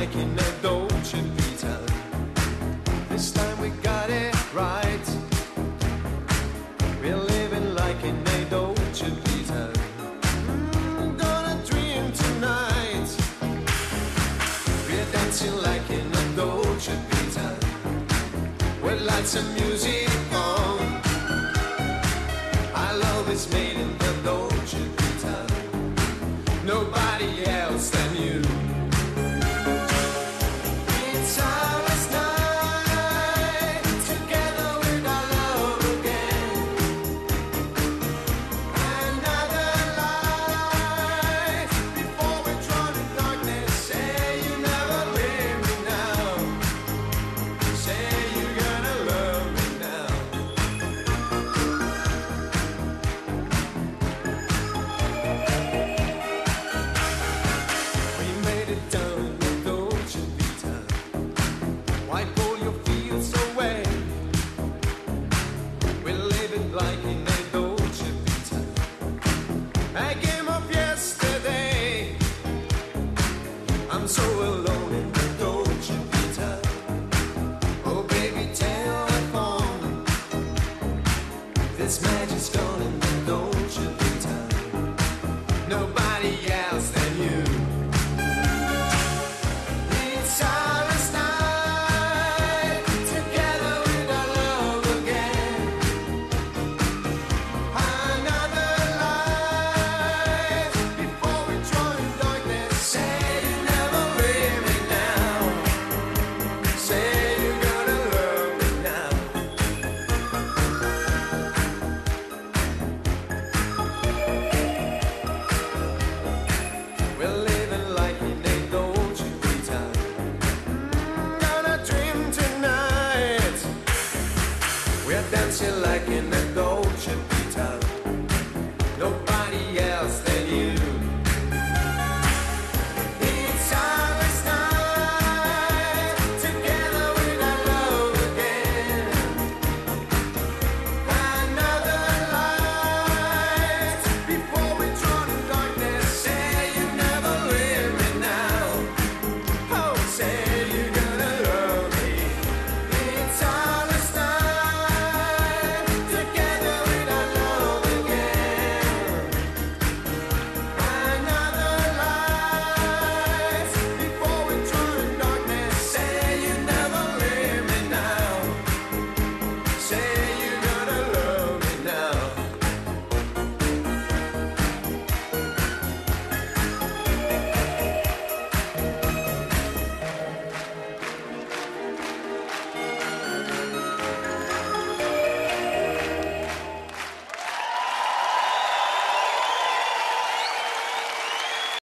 like in a Dolce Vita. This time we got it right. We're living like in a Dolce Vita. Gonna dream tonight. We're dancing like in a Dolce Vita, with lights and music on. Our love is made in the Dolce Vita. Nobody else than you. It's our last night together with our love again. Another light before we drown in darkness. Say you never leave me now. Say you're gonna love me now. We made it down. Why pull your fields away? We're living like in a Dolce Vita, a game of yesterday. I'm so